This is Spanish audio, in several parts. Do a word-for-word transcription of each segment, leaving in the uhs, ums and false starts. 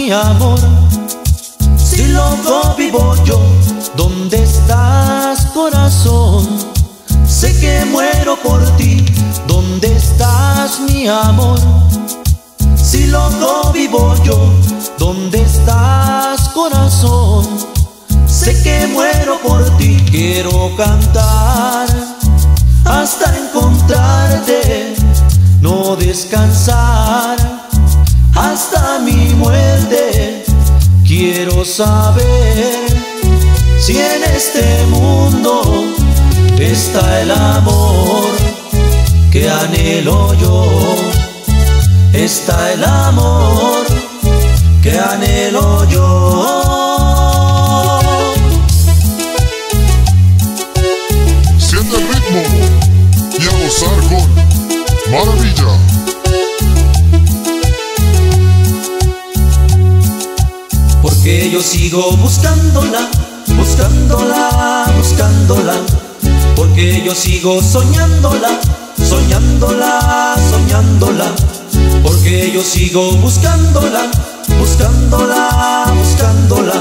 Mi amor, si loco vivo yo, ¿dónde estás, corazón? Sé que muero por ti. ¿Dónde estás, mi amor? Si loco vivo yo, ¿dónde estás, corazón? Sé que muero por ti. Quiero cantar hasta encontrarte, no descansar hasta mi muerte. Quiero saber si en este mundo está el amor que anhelo yo. Está el amor que anhelo yo. Siente el ritmo y a gozar con Maravilla. Porque yo sigo buscándola, buscándola, buscándola. Porque yo sigo soñándola, soñándola, soñándola. Porque yo sigo buscándola, buscándola, buscándola.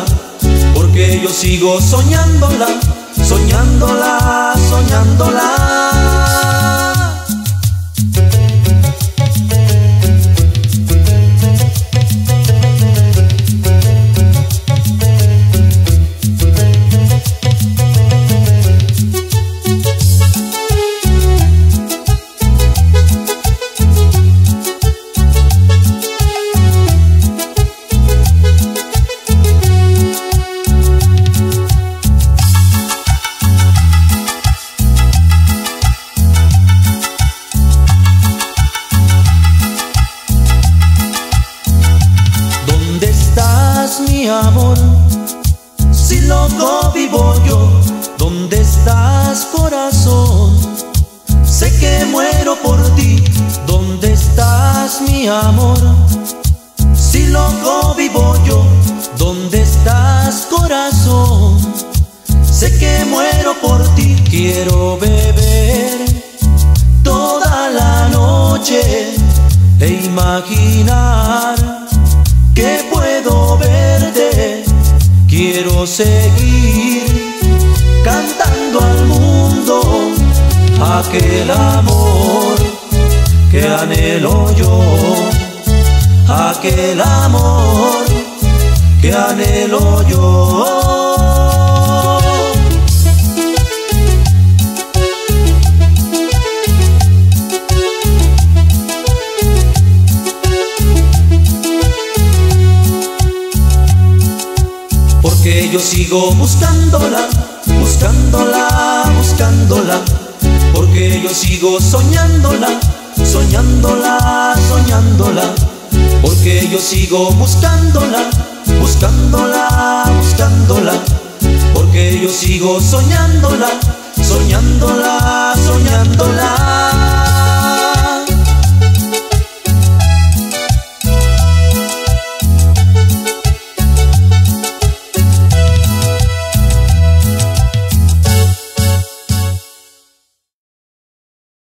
Porque yo sigo soñándola, soñándola, soñándola. Mi amor, si loco vivo yo, ¿dónde estás, corazón? Sé que muero por ti. ¿Dónde estás, mi amor? Si loco vivo yo, ¿dónde estás, corazón? Sé que muero por ti. Quiero beber toda la noche e imaginar que puedo verte. Quiero seguir cantando al mundo aquel amor que anhelo yo, aquel amor que anhelo yo. Porque yo sigo buscándola, buscándola, buscándola. Porque yo sigo soñándola, soñándola, soñándola. Porque yo sigo buscándola, buscándola, buscándola. Porque yo sigo soñándola, soñándola.